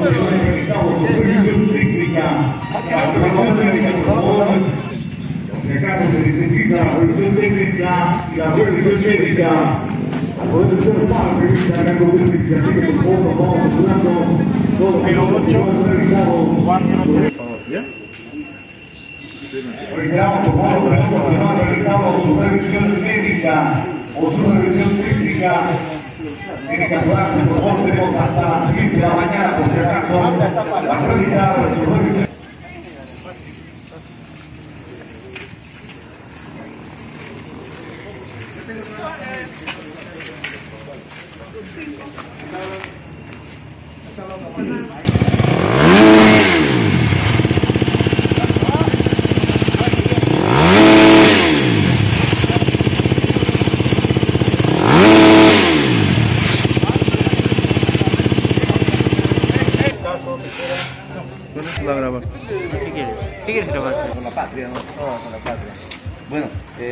Tiene que actuar con los órdenes hasta las 5 de la mañana, por si acaso, las realizadas y los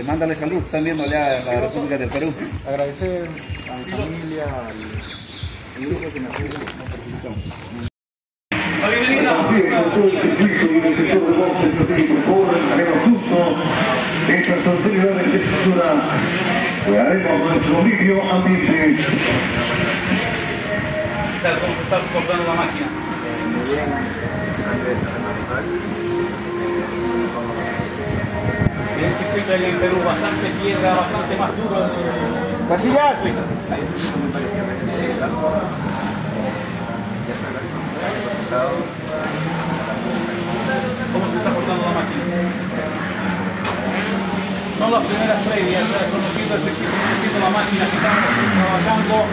Mándale salud, están viendo allá en la República del Perú. Agradecer a mi familia, al grupo que me ayudó en el circuito allá en Perú, bastante piedra, bastante más duro. Casi ya hace. ¿Cómo se está portando la máquina? Son las primeras previas, conociendo el circuito, conociendo la máquina que estamos trabajando.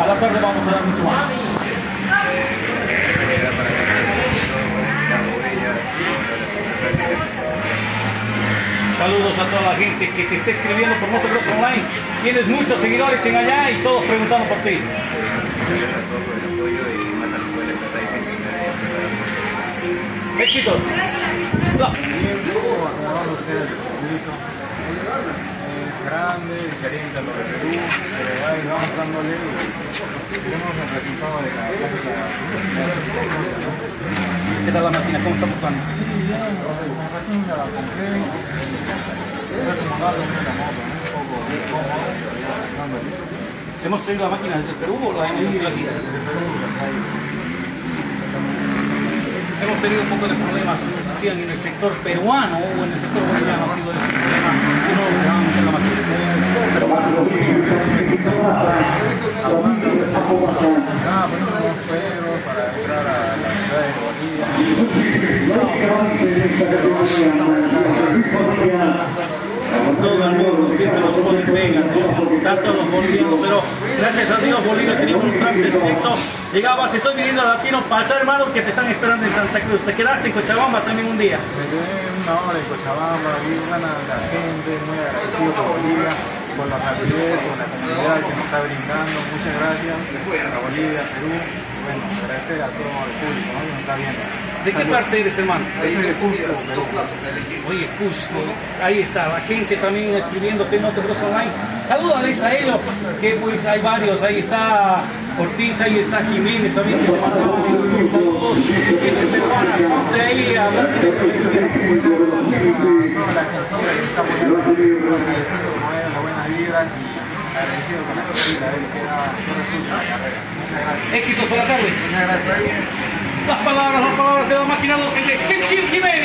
A la tarde vamos a dar mucho más. Saludos a toda la gente que te está escribiendo por Motocross Online. Tienes muchos seguidores en allá y todos preguntando por ti. Éxitos. No. Grande, caliente a lo de Perú, vamos dándole, tenemos el resultado de cada cosa. ¿Qué tal la máquina? ¿Cómo está portando? Sí, ya, recién la compré, voy a tomarlo en la moto, un poco cómodo, pero ya dándole. ¿Hemos traído la máquina desde Perú o la hemos traído aquí? Desde Perú, la traído. Hemos tenido un poco de problemas, nos hacían en el sector peruano o en el sector boliviano, ha sido el problema que no usábamos en la máquina. Todo el mundo siempre los pone en pega, tanto los bolivianos, pero gracias a Dios Bolivia tenía un trance directo. Llegabas, estoy viniendo a Latino, pasar hermanos que te están esperando en Santa Cruz. ¿Te quedaste en Cochabamba también un día? Me quedé una hora en Cochabamba, vi la gente, muy agradecido por Bolivia, por la rapidez, por la comunidad que nos está brindando. Muchas gracias a Bolivia, Perú. Bueno, agradecer a todo el público, ¿no? Nos está viendo. ¿De qué parte eres, hermano? Yo soy de Cusco, Perú. Oye, Cusco, ahí está, la gente también escribiéndote en Motocross Online. Saludos a Lisa Elo, que pues hay varios, ahí está Ortiz, ahí está Jiménez también. Saludos, gente peruana, ponte ahí a hablar de la. Éxitos por la tarde. Las palabras de la máquina 12 de Steve Jiménez.